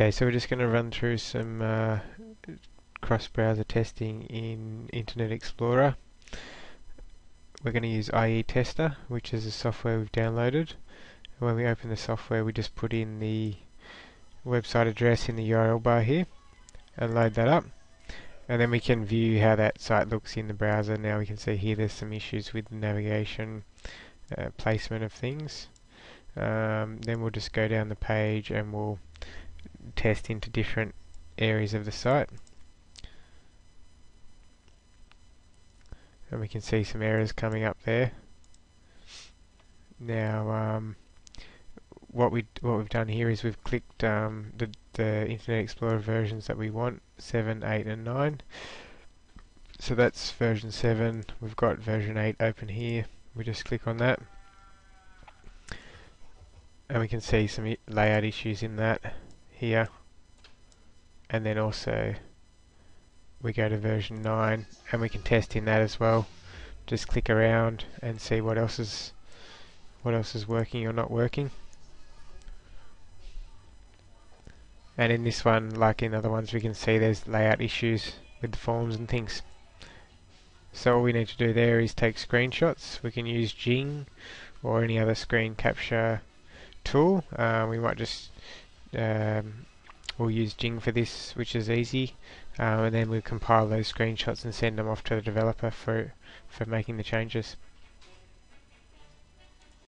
Okay, so we're just going to run through some cross-browser testing in Internet Explorer. We're going to use IE Tester, which is the software we've downloaded. And when we open the software, we just put in the website address in the URL bar here and load that up. And then we can view how that site looks in the browser. Now we can see here there's some issues with navigation, placement of things. Then we'll just go down the page and we'll test into different areas of the site. And we can see some errors coming up there. Now what we've done here is we've clicked the Internet Explorer versions that we want, 7, 8 and 9. So that's version 7, we've got version 8 open here, we just click on that. And we can see some layout issues in that here. And then also we go to version 9 and we can test in that as well. Just click around and see what else is working or not working. And in this one, like in other ones, we can see there's layout issues with the forms and things. So all we need to do there is take screenshots. We can use Jing or any other screen capture tool. We might just we'll use Jing for this, which is easy, and then we'll compile those screenshots and send them off to the developer for making the changes.